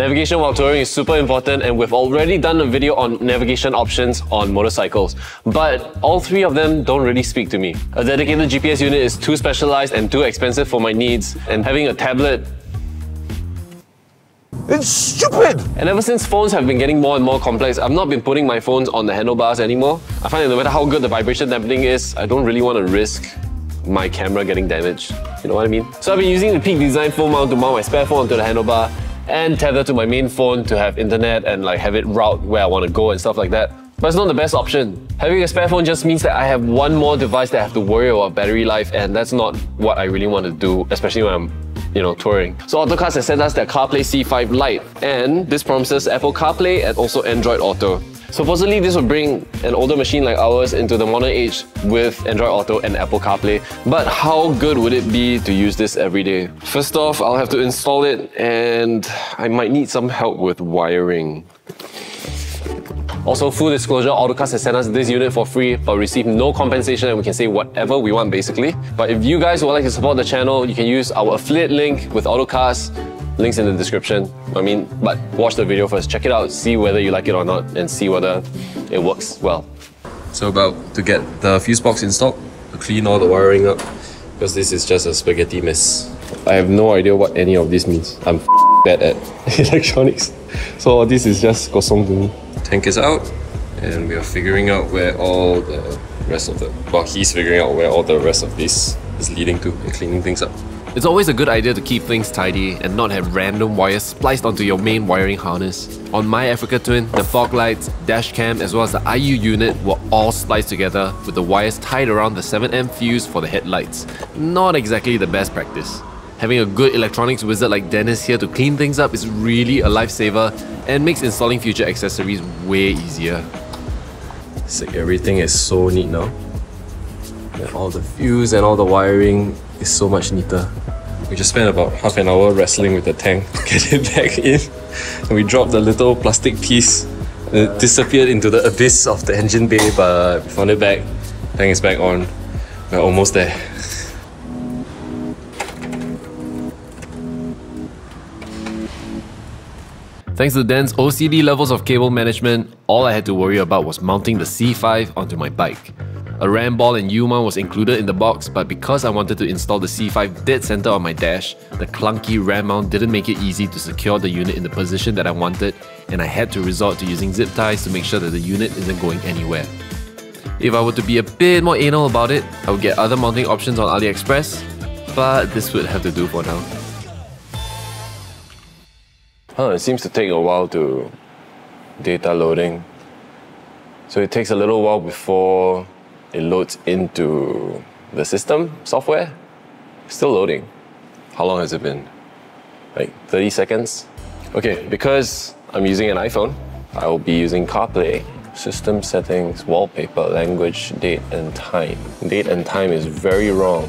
Navigation while touring is super important, and we've already done a video on navigation options on motorcycles, but all three of them don't really speak to me. A dedicated GPS unit is too specialized and too expensive for my needs, and having a tablet, it's stupid! And ever since phones have been getting more and more complex, I've not been putting my phones on the handlebars anymore. I find that no matter how good the vibration dampening is, I don't really want to risk my camera getting damaged. You know what I mean? So I've been using the Peak Design phone mount to mount my spare phone onto the handlebar and tether to my main phone to have internet and like have it route where I want to go and stuff like that. But it's not the best option. Having a spare phone just means that I have one more device that I have to worry about battery life, and that's not what I really want to do, especially when I'm touring. So Ottocast has sent us their CarPlay C5 Lite, and this promises Apple CarPlay and also Android Auto. Supposedly this will bring an older machine like ours into the modern age with Android Auto and Apple CarPlay, but how good would it be to use this every day? First off, I'll have to install it, and I might need some help with wiring. Also, full disclosure, Ottocast has sent us this unit for free, but received no compensation, and we can say whatever we want basically. But if you guys would like to support the channel, you can use our affiliate link with Ottocast, links in the description. But watch the video first, check it out, see whether you like it or not, and see whether it works well. So about to get the fuse box installed, to clean all the wiring up, because this is just a spaghetti mess. I have no idea what any of this means. I'm bad at electronics, so this is just kosong to me. Tank is out, and we are figuring out where all the rest of the... Well, he's figuring out where all the rest of this is leading to and cleaning things up. It's always a good idea to keep things tidy and not have random wires spliced onto your main wiring harness. On my Africa Twin, the fog lights, dash cam, as well as the IU unit were all spliced together with the wires tied around the 7A fuse for the headlights. Not exactly the best practice. Having a good electronics wizard like Dennis here to clean things up is really a lifesaver and makes installing future accessories way easier. Sick, everything is so neat now. And all the fuse and all the wiring is so much neater. We just spent about half an hour wrestling with the tank to get it back in. And we dropped the little plastic piece. It disappeared into the abyss of the engine bay, but we found it back. Tank is back on. We're almost there. Thanks to Dan's OCD levels of cable management, all I had to worry about was mounting the C5 onto my bike. A RAM ball and U-mount was included in the box, but because I wanted to install the C5 dead center on my dash, the clunky RAM mount didn't make it easy to secure the unit in the position that I wanted, and I had to resort to using zip ties to make sure that the unit isn't going anywhere. If I were to be a bit more anal about it, I would get other mounting options on AliExpress, but this would have to do for now. It seems to take a while to data loading. So it takes a little while before it loads into the system, software. Still loading. How long has it been? Like 30 seconds? Okay, because I'm using an iPhone, I will be using CarPlay. System settings, wallpaper, language, date and time. Date and time is very wrong.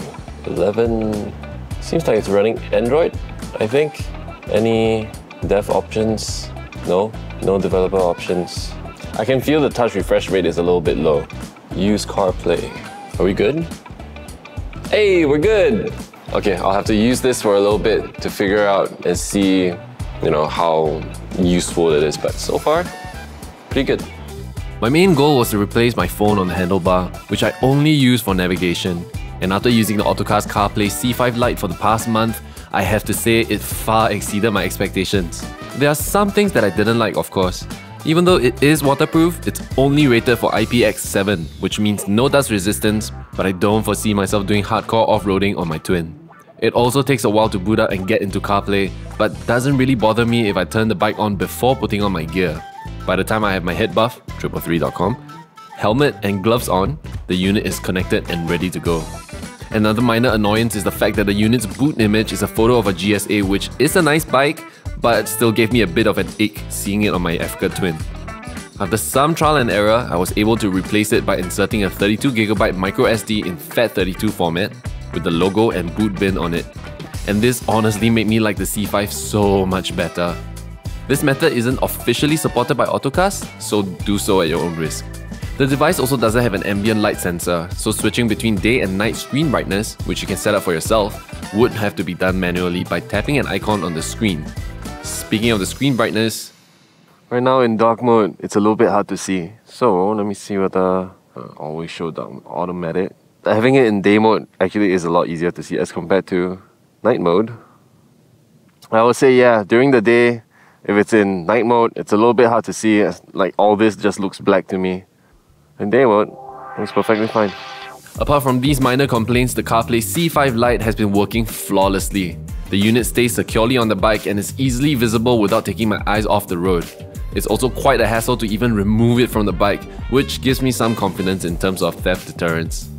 11... Seems like it's running Android, I think. Any... Dev options? No. No developer options. I can feel the touch refresh rate is a little bit low. Use CarPlay. Are we good? Hey, we're good! Okay, I'll have to use this for a little bit to figure out and see, how useful it is, but so far, pretty good. My main goal was to replace my phone on the handlebar, which I only use for navigation. And after using the Ottocast CarPlay C5 Lite for the past month, I have to say it far exceeded my expectations. There are some things that I didn't like, of course. Even though it is waterproof, it's only rated for IPX7, which means no dust resistance, but I don't foresee myself doing hardcore off-roading on my Twin. It also takes a while to boot up and get into CarPlay, but doesn't really bother me if I turn the bike on before putting on my gear. By the time I have my head buff, 333.com, helmet and gloves on, the unit is connected and ready to go. Another minor annoyance is the fact that the unit's boot image is a photo of a GSA, which is a nice bike, but still gave me a bit of an ache seeing it on my Africa Twin. After some trial and error, I was able to replace it by inserting a 32GB microSD in FAT32 format with the logo and boot bin on it. And this honestly made me like the C5 so much better. This method isn't officially supported by Ottocast, so do so at your own risk. The device also doesn't have an ambient light sensor, so switching between day and night screen brightness, which you can set up for yourself, would have to be done manually by tapping an icon on the screen. Speaking of the screen brightness, right now in dark mode, it's a little bit hard to see. So let me see whether always show down automatic. Having it in day mode actually is a lot easier to see as compared to night mode. I would say, yeah, during the day, if it's in night mode, it's a little bit hard to see. Like all this just looks black to me. In day mode, it's perfectly fine. Apart from these minor complaints, the CarPlay C5 Lite has been working flawlessly. The unit stays securely on the bike and is easily visible without taking my eyes off the road. It's also quite a hassle to even remove it from the bike, which gives me some confidence in terms of theft deterrence.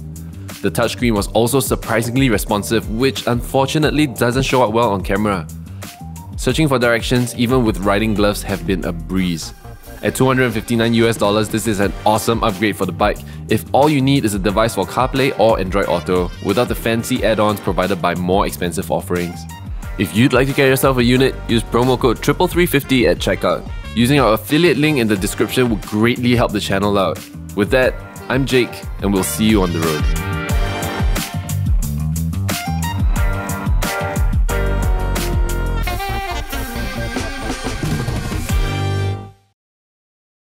The touchscreen was also surprisingly responsive, which unfortunately doesn't show up well on camera. Searching for directions, even with riding gloves, have been a breeze. At $259 US, this is an awesome upgrade for the bike if all you need is a device for CarPlay or Android Auto, without the fancy add-ons provided by more expensive offerings. If you'd like to get yourself a unit, use promo code 33350 at checkout. Using our affiliate link in the description would greatly help the channel out. With that, I'm Jake, and we'll see you on the road.